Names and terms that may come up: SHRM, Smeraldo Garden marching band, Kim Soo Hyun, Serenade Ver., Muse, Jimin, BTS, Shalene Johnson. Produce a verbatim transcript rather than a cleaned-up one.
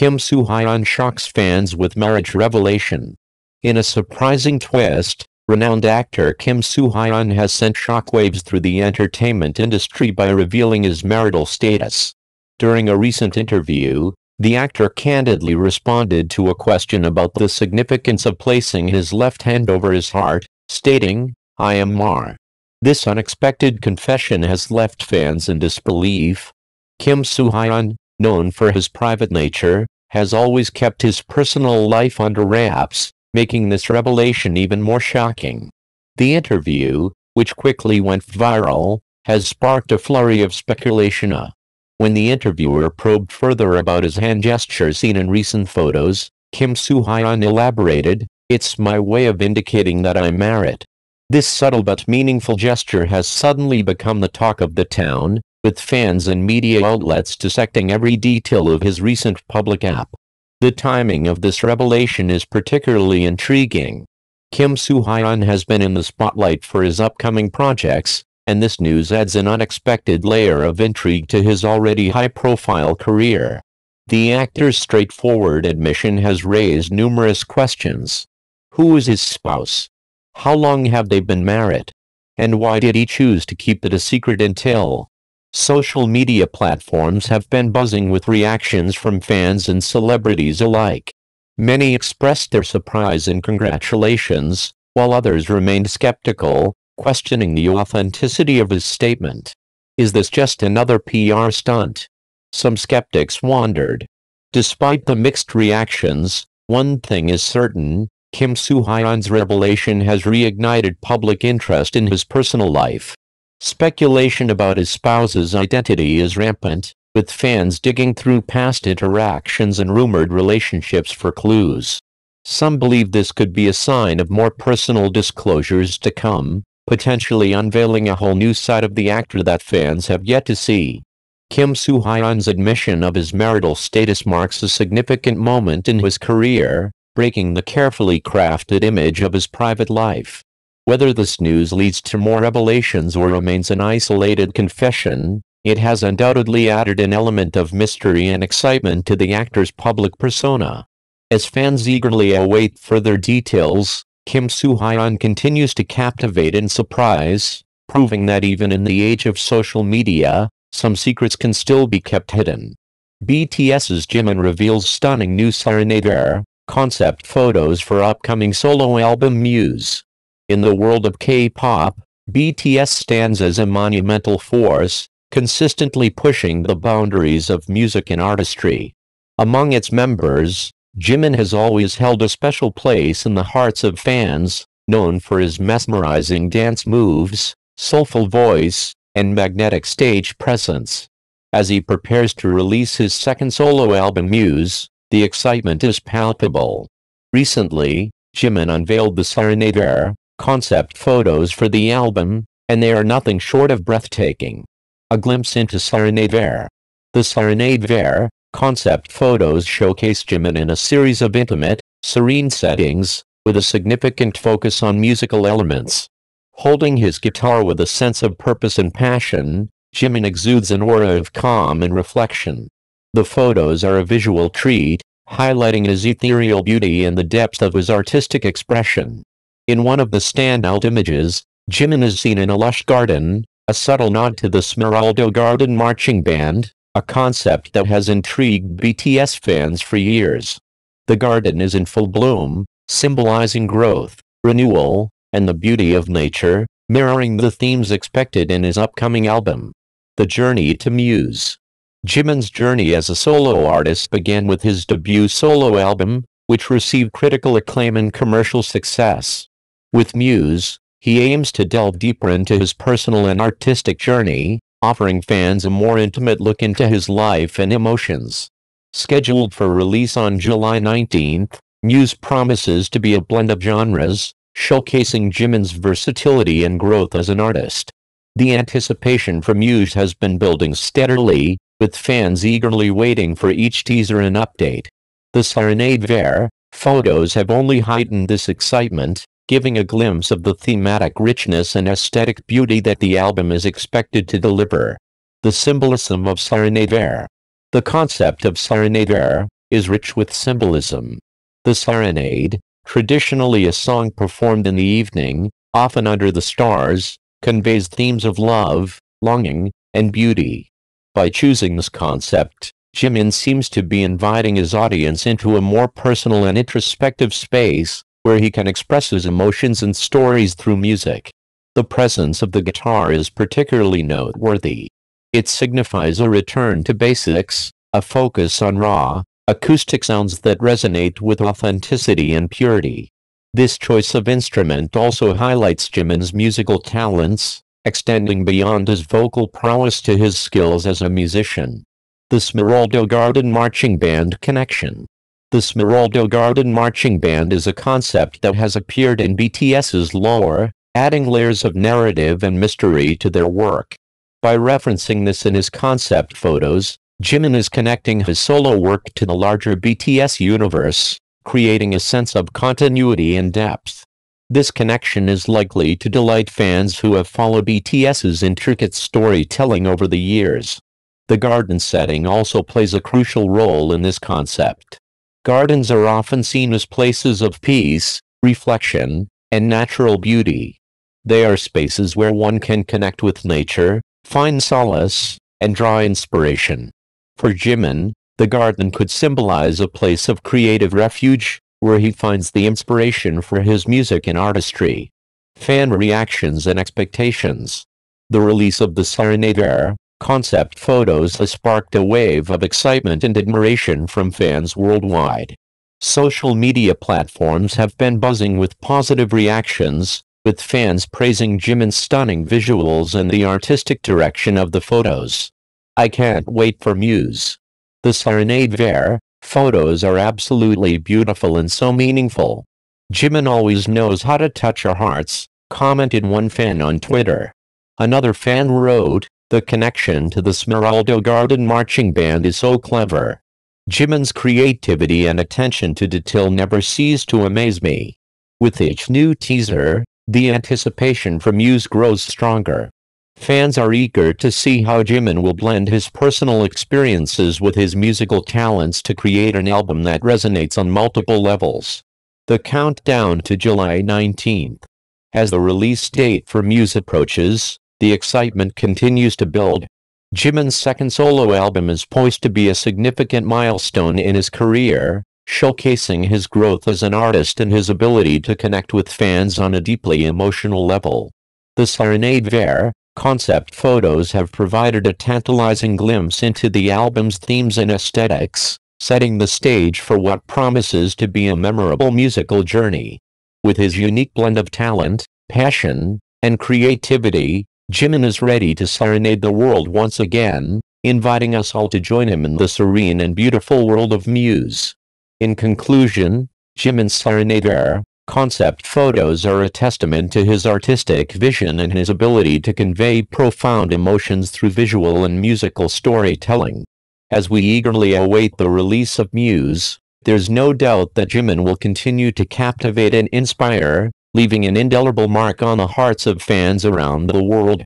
Kim Soo Hyun shocks fans with marriage revelation. In a surprising twist, renowned actor Kim Soo Hyun has sent shockwaves through the entertainment industry by revealing his marital status. During a recent interview, the actor candidly responded to a question about the significance of placing his left hand over his heart, stating, "I am Mar." This unexpected confession has left fans in disbelief. Kim Soo Hyun, known for his private nature, has always kept his personal life under wraps, making this revelation even more shocking. The interview, which quickly went viral, has sparked a flurry of speculation. When the interviewer probed further about his hand gesture seen in recent photos, Kim Soo Hyun elaborated, "It's my way of indicating that I'm married." This subtle but meaningful gesture has suddenly become the talk of the town, with fans and media outlets dissecting every detail of his recent public app. The timing of this revelation is particularly intriguing. Kim Soo Hyun has been in the spotlight for his upcoming projects, and this news adds an unexpected layer of intrigue to his already high-profile career. The actor's straightforward admission has raised numerous questions. Who is his spouse? How long have they been married? And why did he choose to keep it a secret until? Social media platforms have been buzzing with reactions from fans and celebrities alike. Many expressed their surprise and congratulations, while others remained skeptical, questioning the authenticity of his statement. Is this just another P R stunt? Some skeptics wondered. Despite the mixed reactions, one thing is certain: Kim Soo Hyun's revelation has reignited public interest in his personal life. Speculation about his spouse's identity is rampant, with fans digging through past interactions and rumored relationships for clues. Some believe this could be a sign of more personal disclosures to come, potentially unveiling a whole new side of the actor that fans have yet to see. Kim Soo Hyun's admission of his marital status marks a significant moment in his career, breaking the carefully crafted image of his private life. Whether this news leads to more revelations or remains an isolated confession, it has undoubtedly added an element of mystery and excitement to the actor's public persona. As fans eagerly await further details, Kim Soo Hyun continues to captivate and surprise, proving that even in the age of social media, some secrets can still be kept hidden. B T S's Jimin reveals stunning new Serenade Ver. Concept photos for upcoming solo album Muse. In the world of K-pop, B T S stands as a monumental force, consistently pushing the boundaries of music and artistry. Among its members, Jimin has always held a special place in the hearts of fans, known for his mesmerizing dance moves, soulful voice, and magnetic stage presence. As he prepares to release his second solo album Muse, the excitement is palpable. Recently, Jimin unveiled the Serenade Ver. Concept photos for the album, and they are nothing short of breathtaking. A glimpse into Serenade Ver. The Serenade Ver. Concept photos showcase Jimin in a series of intimate, serene settings, with a significant focus on musical elements. Holding his guitar with a sense of purpose and passion, Jimin exudes an aura of calm and reflection. The photos are a visual treat, highlighting his ethereal beauty and the depth of his artistic expression. In one of the standout images, Jimin is seen in a lush garden, a subtle nod to the Smeraldo Garden marching band, a concept that has intrigued B T S fans for years. The garden is in full bloom, symbolizing growth, renewal, and the beauty of nature, mirroring the themes expected in his upcoming album. The journey to Muse. Jimin's journey as a solo artist began with his debut solo album, which received critical acclaim and commercial success. With Muse, he aims to delve deeper into his personal and artistic journey, offering fans a more intimate look into his life and emotions. Scheduled for release on July nineteenth, Muse promises to be a blend of genres, showcasing Jimin's versatility and growth as an artist. The anticipation for Muse has been building steadily, with fans eagerly waiting for each teaser and update. The Serenade Ver. Photos have only heightened this excitement, giving a glimpse of the thematic richness and aesthetic beauty that the album is expected to deliver. The symbolism of Serenade Ver. The concept of Serenade Ver, is rich with symbolism. The serenade, traditionally a song performed in the evening, often under the stars, conveys themes of love, longing, and beauty. By choosing this concept, Jimin seems to be inviting his audience into a more personal and introspective space, where he can express his emotions and stories through music. The presence of the guitar is particularly noteworthy. It signifies a return to basics, a focus on raw, acoustic sounds that resonate with authenticity and purity. This choice of instrument also highlights Jimin's musical talents, extending beyond his vocal prowess to his skills as a musician. The Smeraldo Garden marching band connection. The Smeraldo Garden marching band is a concept that has appeared in B T S's lore, adding layers of narrative and mystery to their work. By referencing this in his concept photos, Jimin is connecting his solo work to the larger B T S universe, creating a sense of continuity and depth. This connection is likely to delight fans who have followed B T S's intricate storytelling over the years. The garden setting also plays a crucial role in this concept. Gardens are often seen as places of peace, reflection, and natural beauty. They are spaces where one can connect with nature, find solace, and draw inspiration. For Jimin, the garden could symbolize a place of creative refuge, where he finds the inspiration for his music and artistry. Fan reactions and expectations. The release of the Serenade Ver. Concept photos has sparked a wave of excitement and admiration from fans worldwide. Social media platforms have been buzzing with positive reactions, with fans praising Jimin's stunning visuals and the artistic direction of the photos. I can't wait for Muse. The Serenade Ver. Photos are absolutely beautiful and so meaningful. Jimin always knows how to touch our hearts, commented one fan on Twitter. Another fan wrote, "The connection to the Smeraldo Garden marching band is so clever. Jimin's creativity and attention to detail never cease to amaze me. With each new teaser, the anticipation for Muse grows stronger." Fans are eager to see how Jimin will blend his personal experiences with his musical talents to create an album that resonates on multiple levels. The countdown to July nineteenth. As the release date for Muse approaches, the excitement continues to build. Jimin's second solo album is poised to be a significant milestone in his career, showcasing his growth as an artist and his ability to connect with fans on a deeply emotional level. The Serenade Ver. Concept photos have provided a tantalizing glimpse into the album's themes and aesthetics, setting the stage for what promises to be a memorable musical journey. With his unique blend of talent, passion, and creativity, Jimin is ready to serenade the world once again, inviting us all to join him in the serene and beautiful world of Muse. In conclusion, Jimin's Serenade Ver. Concept photos are a testament to his artistic vision and his ability to convey profound emotions through visual and musical storytelling. As we eagerly await the release of Muse, there's no doubt that Jimin will continue to captivate and inspire, leaving an indelible mark on the hearts of fans around the world.